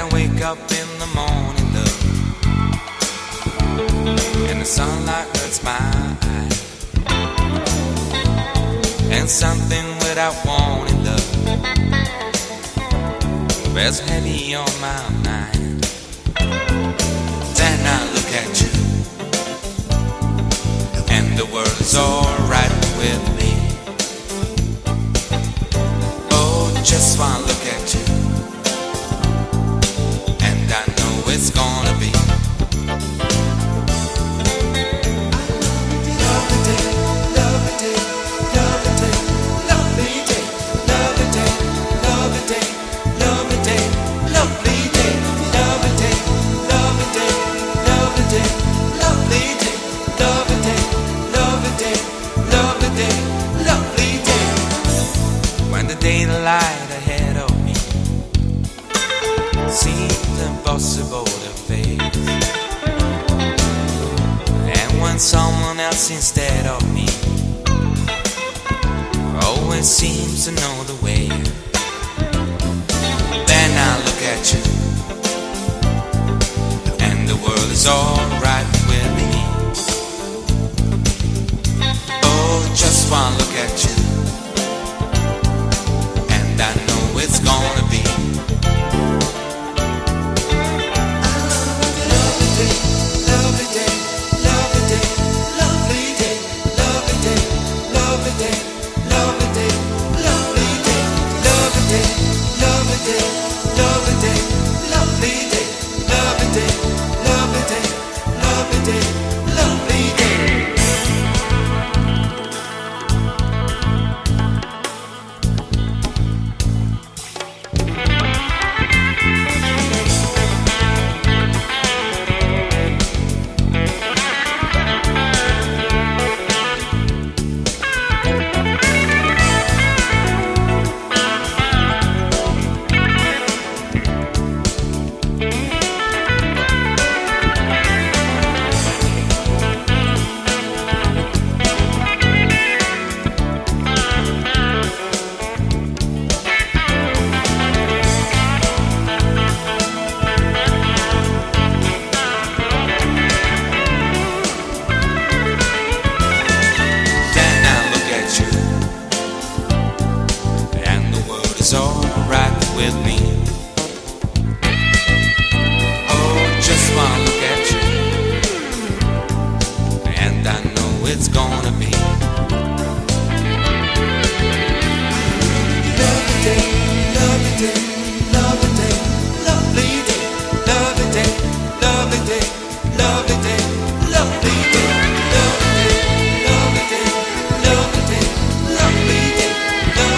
I wake up in the morning, look, and the sunlight hurts my eyes, and something without wanting, look, bears heavy on my mind. Then I look at you, and the world is alright with me. Oh, just one look at you, it's gonna be when the daylight ahead of me seemed impossible to face, and when someone else instead of me always seems to know the way, then I look at you, and the world is alright with me. Oh, just one look at you, and I know it's gonna be. It's alright with me. Oh, just one look at you, and I know it's gonna be lovely day, lovely day, lovely day, lovely day, lovely day, lovely day, lovely day, lovely day, lovely day, lovely day, lovely day, lovely day, lovely day. In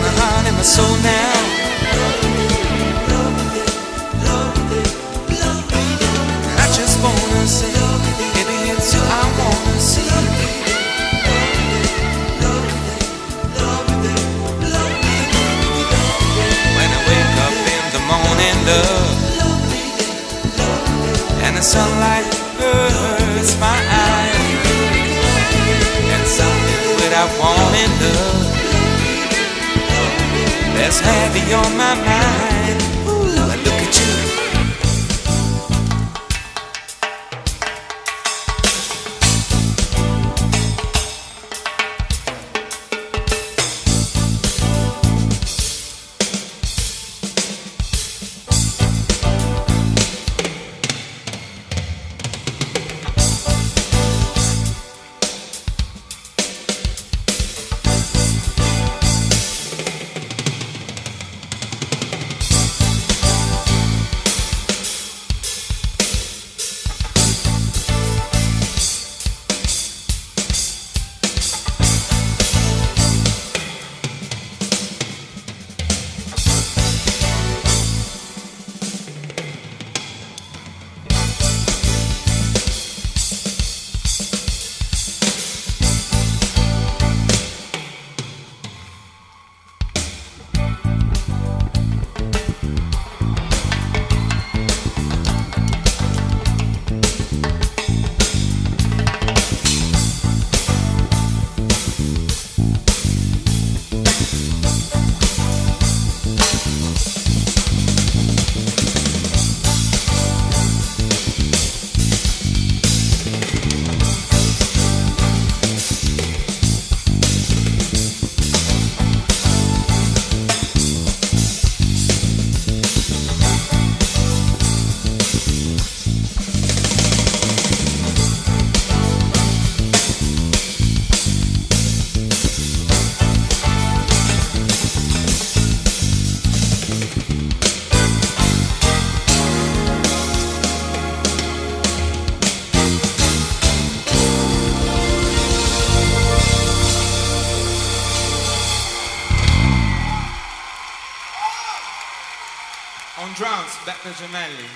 my heart, in my soul now. I just wanna say, baby, it's you I wanna see. When I wake up in the morning, love, and the sunlight hurts my eyes, I want in love that's heavy on my mind. Ooh, I look at you, On drums, Becca Jamali.